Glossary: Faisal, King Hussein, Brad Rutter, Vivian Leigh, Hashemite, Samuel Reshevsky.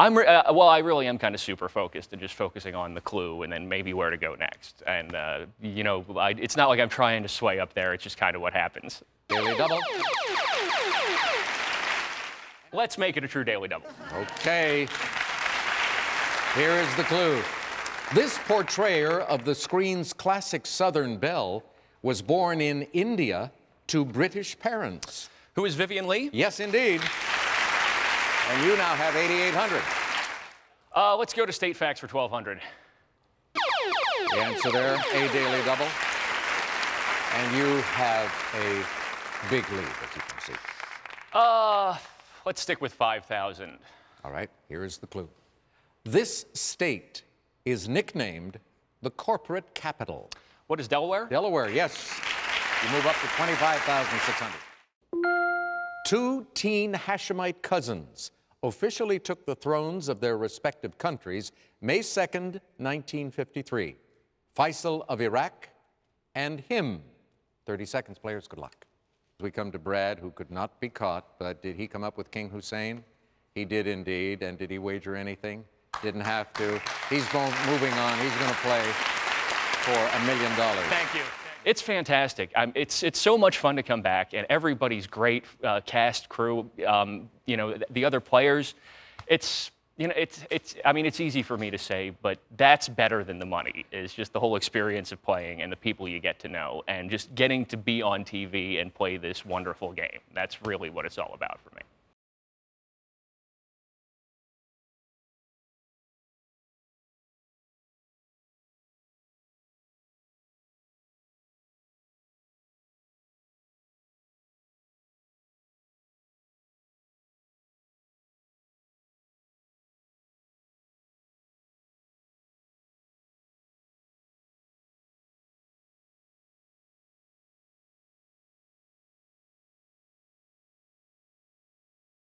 I really am kind of super focused and just focusing on the clue and then maybe where to go next. And, you know, it's not like I'm trying to sway up there. It's just kind of what happens. Daily double. Let's make it a true daily double. Okay. Here is the clue. This portrayer of the screen's classic Southern belle was born in India to British parents. Who is Vivian Leigh? Yes, indeed. And you now have 8,800. Let's go to state facts for 1,200. The answer there, a daily double. And you have a big lead, as you can see. Let's stick with 5,000. All right, here is the clue. This state is nicknamed the corporate capital. What is Delaware? Delaware, yes. You move up to 25,600. Two teen Hashemite cousins officially took the thrones of their respective countries May 2nd, 1953. Faisal of Iraq and him. 30 seconds, players, good luck. We come to Brad, who could not be caught, but did he come up with King Hussein? He did indeed, and did he wager anything? Didn't have to. He's moving on. He's going to play for $1 million. Thank you. It's fantastic. It's so much fun to come back, and everybody's great, cast, crew, you know, the other players. I mean, it's easy for me to say, but that's better than the money. It's just the whole experience of playing and the people you get to know and just getting to be on TV and play this wonderful game. That's really what it's all about for me.